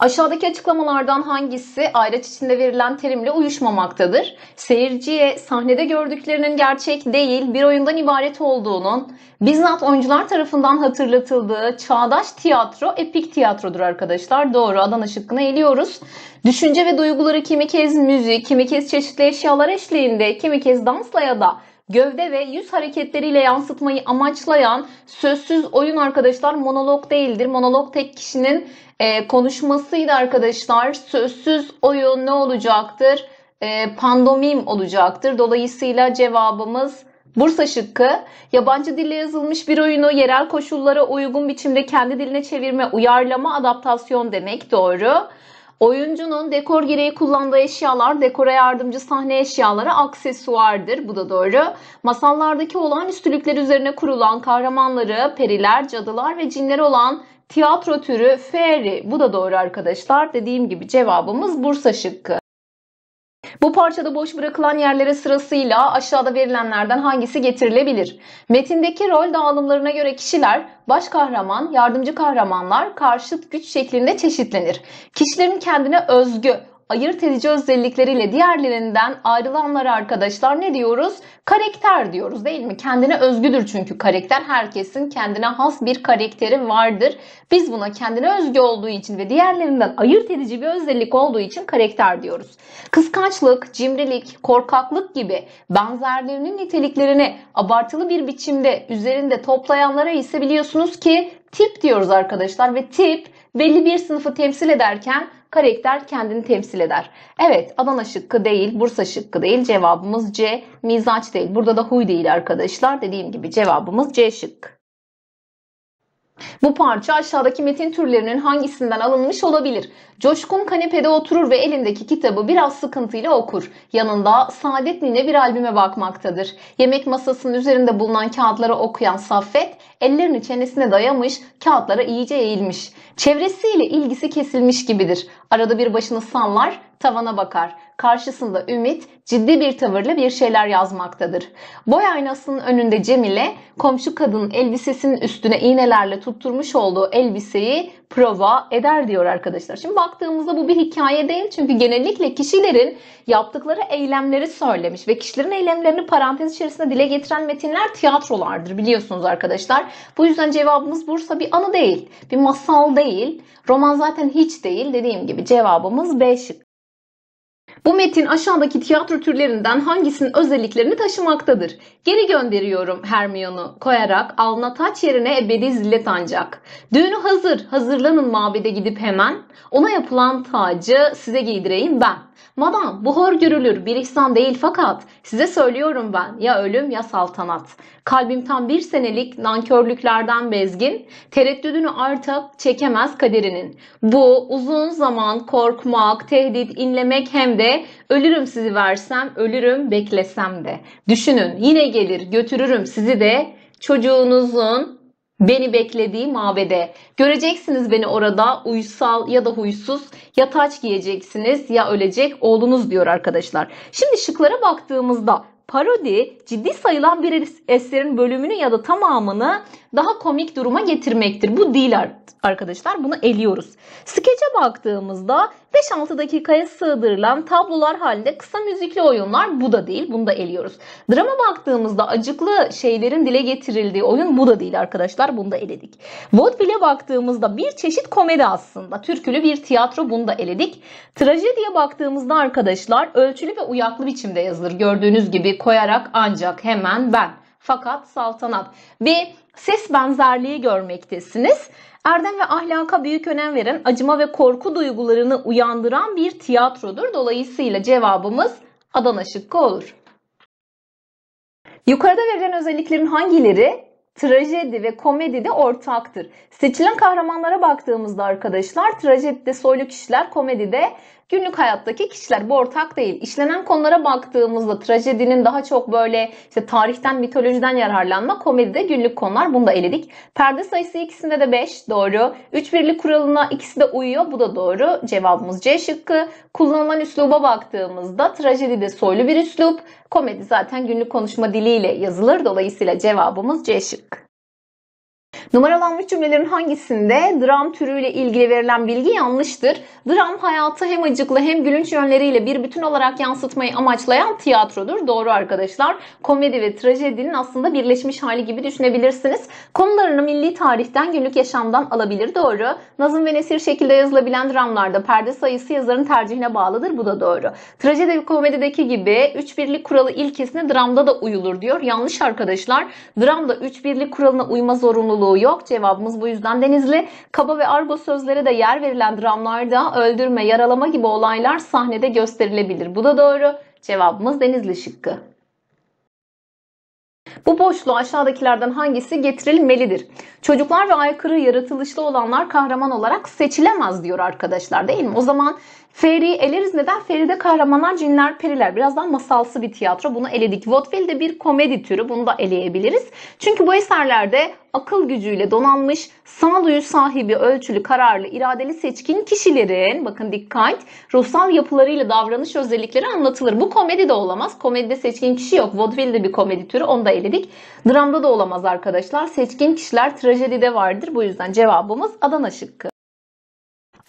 Aşağıdaki açıklamalardan hangisi ayraç içinde verilen terimle uyuşmamaktadır? Seyirciye sahnede gördüklerinin gerçek değil, bir oyundan ibaret olduğunun bizzat oyuncular tarafından hatırlatıldığı çağdaş tiyatro epik tiyatrodur arkadaşlar. Doğru, Adana şıkkını eliyoruz. Düşünce ve duyguları kimi kez müzik, kimi kez çeşitli eşyalar eşliğinde, kimi kez dansla ya da gövde ve yüz hareketleriyle yansıtmayı amaçlayan sözsüz oyun arkadaşlar monolog değildir. Monolog tek kişinin konuşmasıydı arkadaşlar. Sözsüz oyun ne olacaktır? Pandomim olacaktır. Dolayısıyla cevabımız Bursa şıkkı. Yabancı dille yazılmış bir oyunu yerel koşullara uygun biçimde kendi diline çevirme, uyarlama, adaptasyon demek. Doğru. Oyuncunun dekor gereği kullandığı eşyalar, dekora yardımcı sahne eşyaları aksesuardır. Bu da doğru. Masallardaki olağanüstülükler üzerine kurulan kahramanları, periler, cadılar ve cinler olan tiyatro türü fairy. Bu da doğru arkadaşlar. Dediğim gibi cevabımız Bursa şıkkı. Bu parçada boş bırakılan yerlere sırasıyla aşağıda verilenlerden hangisi getirilebilir? Metindeki rol dağılımlarına göre kişiler baş kahraman, yardımcı kahramanlar, karşıt güç şeklinde çeşitlenir. Kişilerin kendine özgü, ayırt edici özellikleriyle diğerlerinden ayrılanlara arkadaşlar ne diyoruz? Karakter diyoruz değil mi? Kendine özgüdür çünkü karakter. Herkesin kendine has bir karakteri vardır. Biz buna kendine özgü olduğu için ve diğerlerinden ayırt edici bir özellik olduğu için karakter diyoruz. Kıskançlık, cimrilik, korkaklık gibi benzerlerinin niteliklerini abartılı bir biçimde üzerinde toplayanlara ise biliyorsunuz ki tip diyoruz arkadaşlar ve tip belli bir sınıfı temsil ederken karakter kendini temsil eder. Evet, Adana şıkkı değil, Bursa şıkkı değil. Cevabımız C. Mizaç değil. Burada da huy değil arkadaşlar. Dediğim gibi cevabımız C şıkkı. Bu parça aşağıdaki metin türlerinin hangisinden alınmış olabilir? Coşkun kanepede oturur ve elindeki kitabı biraz sıkıntıyla okur. Yanında Saadet Nine bir albüme bakmaktadır. Yemek masasının üzerinde bulunan kağıtları okuyan Saffet, ellerini çenesine dayamış, kağıtlara iyice eğilmiş. Çevresiyle ilgisi kesilmiş gibidir. Arada bir başını sallar, tavana bakar. Karşısında Ümit ciddi bir tavırla bir şeyler yazmaktadır. Boy aynasının önünde Cemile, komşu kadının elbisesinin üstüne iğnelerle tutturmuş olduğu elbiseyi prova eder diyor arkadaşlar. Şimdi baktığımızda bu bir hikaye değil çünkü genellikle kişilerin yaptıkları eylemleri söylemiş ve kişilerin eylemlerini parantez içerisinde dile getiren metinler tiyatrolardır biliyorsunuz arkadaşlar. Bu yüzden cevabımız Bursa. Bir anı değil, bir masal değil, roman zaten hiç değil. Dediğim gibi cevabımız B şık. Bu metin aşağıdaki tiyatro türlerinden hangisinin özelliklerini taşımaktadır? Geri gönderiyorum Hermione'u koyarak alnına taç yerine ebedi zillet ancak. Düğünü hazırlanın mabede gidip hemen. Ona yapılan tacı size giydireyim ben. Madam bu hor görülür bir ihsan değil fakat size söylüyorum ben ya ölüm ya saltanat. Kalbim tam bir senelik nankörlüklerden bezgin, tereddüdünü artık çekemez kaderinin. Bu uzun zaman korkmak, tehdit, inlemek hem de ölürüm sizi versem, ölürüm beklesem de. Düşünün yine gelir götürürüm sizi de çocuğunuzun beni beklediği mabede. Göreceksiniz beni orada uysal ya da huysuz, ya taç giyeceksiniz ya ölecek oğlunuz diyor arkadaşlar. Şimdi şıklara baktığımızda parodi ciddi sayılan bir eserin bölümünü ya da tamamını daha komik duruma getirmektir. Bu değil arkadaşlar, bunu eliyoruz. Skece baktığımızda 5-6 dakikaya sığdırılan tablolar halinde kısa müzikli oyunlar, bu da değil, bunu da eliyoruz. Drama baktığımızda acıklı şeylerin dile getirildiği oyun, bu da değil arkadaşlar, bunu da eledik. Vaudeville'e baktığımızda bir çeşit komedi aslında, türkülü bir tiyatro, bunu da eledik. Trajediye baktığımızda arkadaşlar ölçülü ve uyaklı biçimde yazılır. Gördüğünüz gibi koyarak ancak hemen ben. Fakat saltanat ve ses benzerliği görmektesiniz. Erdem ve ahlaka büyük önem veren, acıma ve korku duygularını uyandıran bir tiyatrodur. Dolayısıyla cevabımız Adana şıkkı olur. Yukarıda verilen özelliklerin hangileri trajedi ve komedide ortaktır? Seçilen kahramanlara baktığımızda arkadaşlar trajedide soylu kişiler, komedide günlük hayattaki kişiler, bu ortak değil. İşlenen konulara baktığımızda trajedinin daha çok böyle işte tarihten, mitolojiden yararlanma, komedide günlük konular, bunu da eledik. Perde sayısı ikisinde de 5, doğru. 3 birlik kuralına ikisi de uyuyor, bu da doğru. Cevabımız C şıkkı. Kullanılan üsluba baktığımızda trajedide soylu bir üslup, komedi zaten günlük konuşma diliyle yazılır. Dolayısıyla cevabımız C şıkkı. Numaralanmış cümlelerin hangisinde dram türüyle ilgili verilen bilgi yanlıştır? Dram, hayatı hem acıklı hem gülünç yönleriyle bir bütün olarak yansıtmayı amaçlayan tiyatrodur. Doğru arkadaşlar. Komedi ve trajedinin aslında birleşmiş hali gibi düşünebilirsiniz. Konularını milli tarihten, günlük yaşamdan alabilir. Doğru. Nazım ve nesir şekilde yazılabilen dramlarda perde sayısı yazarın tercihine bağlıdır. Bu da doğru. Trajedi ve komedideki gibi 3-1'lik kuralı ilkesine dramda da uyulur diyor. Yanlış arkadaşlar. Dramda 3-1'lik kuralına uyma zorunluluğu yok. Cevabımız bu yüzden Denizli. Kaba ve argo sözlere de yer verilen dramlarda öldürme, yaralama gibi olaylar sahnede gösterilebilir. Bu da doğru. Cevabımız Denizli şıkkı. Bu boşluğu aşağıdakilerden hangisi getirilmelidir? Çocuklar ve aykırı yaratılışlı olanlar kahraman olarak seçilemez diyor arkadaşlar, değil mi? O zaman Feri'yi eleriz. Neden? Feri'de kahramanlar cinler, periler. Birazdan masalsı bir tiyatro. Bunu eledik. Vaudeville de bir komedi türü. Bunu da eleyebiliriz. Çünkü bu eserlerde akıl gücüyle donanmış, sağduyu sahibi, ölçülü, kararlı, iradeli seçkin kişilerin, bakın dikkat, ruhsal yapılarıyla davranış özellikleri anlatılır. Bu komedi de olamaz. Komedide seçkin kişi yok. Vaudeville de bir komedi türü. Onu da eledik. Dramda da olamaz arkadaşlar. Seçkin kişiler trajedide vardır. Bu yüzden cevabımız Adana şıkkı.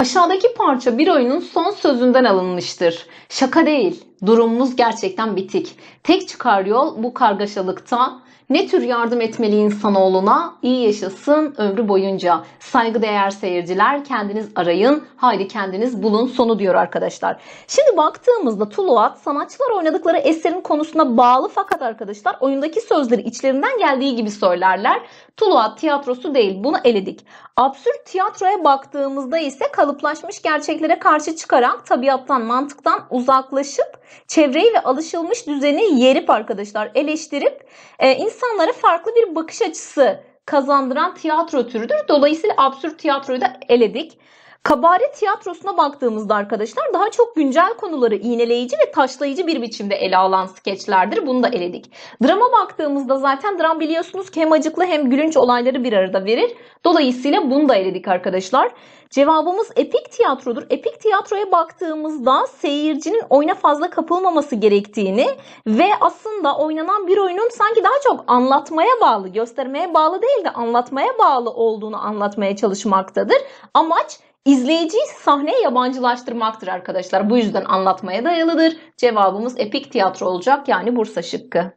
Aşağıdaki parça bir oyunun son sözünden alınmıştır. Şaka değil, durumumuz gerçekten bitik. Tek çıkar yol bu kargaşalıkta. Ne tür yardım etmeli insanoğluna? İyi yaşasın ömrü boyunca. Saygıdeğer seyirciler, kendiniz arayın. Haydi kendiniz bulun sonu diyor arkadaşlar. Şimdi baktığımızda tuluat sanatçılar oynadıkları eserin konusuna bağlı, fakat arkadaşlar oyundaki sözleri içlerinden geldiği gibi söylerler. Tuluat tiyatrosu değil, bunu eledik. Absürt tiyatroya baktığımızda ise kalıplaşmış gerçeklere karşı çıkarak tabiattan, mantıktan uzaklaşıp çevreyi ve alışılmış düzeni yerip arkadaşlar eleştirip insanlara farklı bir bakış açısı kazandıran tiyatro türüdür. Dolayısıyla absürt tiyatroyu da eledik. Kabaret tiyatrosuna baktığımızda arkadaşlar daha çok güncel konuları iğneleyici ve taşlayıcı bir biçimde ele alan skeçlerdir. Bunu da eledik. Drama baktığımızda zaten dram biliyorsunuz ki hem acıklı hem gülünç olayları bir arada verir. Dolayısıyla bunu da eledik arkadaşlar. Cevabımız epik tiyatrodur. Epik tiyatroya baktığımızda seyircinin oyuna fazla kapılmaması gerektiğini ve aslında oynanan bir oyunun sanki daha çok anlatmaya bağlı, göstermeye bağlı değil de anlatmaya bağlı olduğunu anlatmaya çalışmaktadır. Amaç İzleyiciyi sahneye yabancılaştırmaktır arkadaşlar. Bu yüzden anlatmaya dayalıdır. Cevabımız epik tiyatro olacak, yani Bursa şıkkı.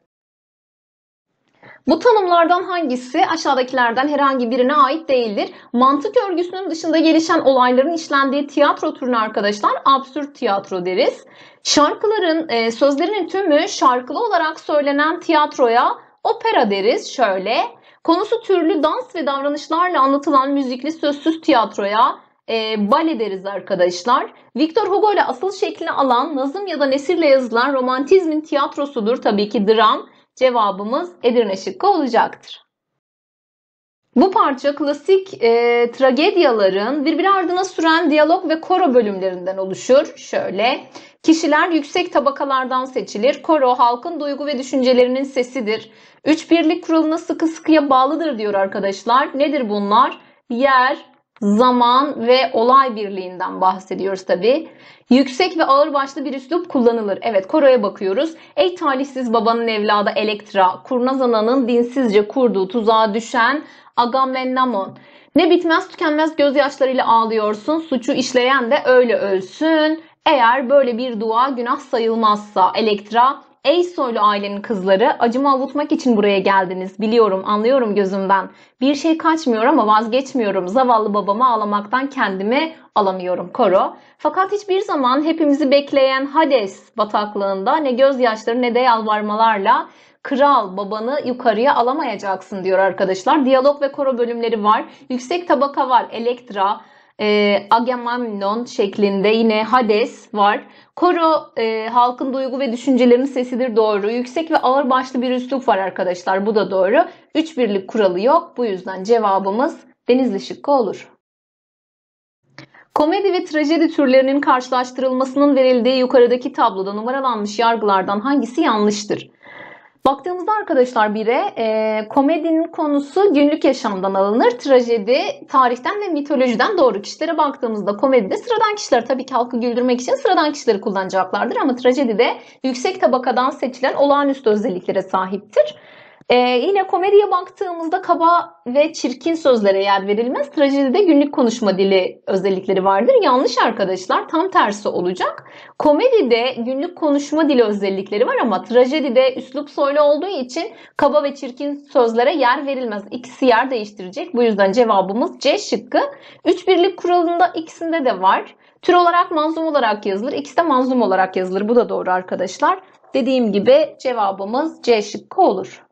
Bu tanımlardan hangisi aşağıdakilerden herhangi birine ait değildir? Mantık örgüsünün dışında gelişen olayların işlendiği tiyatro türüne arkadaşlar absürt tiyatro deriz. Şarkıların, sözlerinin tümü şarkılı olarak söylenen tiyatroya opera deriz. Şöyle, konusu türlü dans ve davranışlarla anlatılan müzikli sözsüz tiyatroya bale deriz arkadaşlar. Victor Hugo ile asıl şeklini alan nazım ya da nesirle yazılan romantizmin tiyatrosudur. Tabii ki dram. Cevabımız Edirne şıkkı olacaktır. Bu parça klasik tragedyaların birbiri ardına süren diyalog ve koro bölümlerinden oluşur. Şöyle, kişiler yüksek tabakalardan seçilir. Koro halkın duygu ve düşüncelerinin sesidir. 3-1'lik kuralına sıkı sıkıya bağlıdır diyor arkadaşlar. Nedir bunlar? Yer, zaman ve olay birliğinden bahsediyoruz tabii. Yüksek ve ağırbaşlı bir üslup kullanılır. Evet, koroya bakıyoruz. Ey talihsiz babanın evladı Elektra, kurnaz ananın dinsizce kurduğu tuzağa düşen Agamemnon. Ne bitmez tükenmez gözyaşlarıyla ağlıyorsun, suçu işleyen de öyle ölsün. Eğer böyle bir dua günah sayılmazsa Elektra, ey soylu ailenin kızları, acımı avutmak için buraya geldiniz. Biliyorum, anlıyorum gözümden. Bir şey kaçmıyor ama vazgeçmiyorum. Zavallı babama ağlamaktan kendimi alamıyorum. Koro. Fakat hiçbir zaman hepimizi bekleyen Hades bataklığında ne gözyaşları ne de yalvarmalarla kral babanı yukarıya alamayacaksın diyor arkadaşlar. Diyalog ve koro bölümleri var. Yüksek tabaka var. Elektra, Agamemnon şeklinde, yine Hades var. Koro halkın duygu ve düşüncelerinin sesidir, doğru. Yüksek ve ağırbaşlı bir üslup var arkadaşlar, bu da doğru. 3-1'lik kuralı yok, bu yüzden cevabımız Denizli şıkkı olur. Komedi ve trajedi türlerinin karşılaştırılmasının verildiği yukarıdaki tabloda numaralanmış yargılardan hangisi yanlıştır? Baktığımızda arkadaşlar komedinin konusu günlük yaşamdan alınır. Trajedi tarihten ve mitolojiden, doğru. Kişilere baktığımızda komedide sıradan kişiler, tabii ki halkı güldürmek için sıradan kişileri kullanacaklardır. Ama trajedide yüksek tabakadan seçilen olağanüstü özelliklere sahiptir. Yine komediye baktığımızda kaba ve çirkin sözlere yer verilmez. Trajedide günlük konuşma dili özellikleri vardır. Yanlış arkadaşlar, tam tersi olacak. Komedide günlük konuşma dili özellikleri var ama trajedide üslup soylu olduğu için kaba ve çirkin sözlere yer verilmez. İkisi yer değiştirecek. Bu yüzden cevabımız C şıkkı. Üç birlik kuralında ikisinde de var. Tür olarak manzum olarak yazılır. İkisi de manzum olarak yazılır. Bu da doğru arkadaşlar. Dediğim gibi cevabımız C şıkkı olur.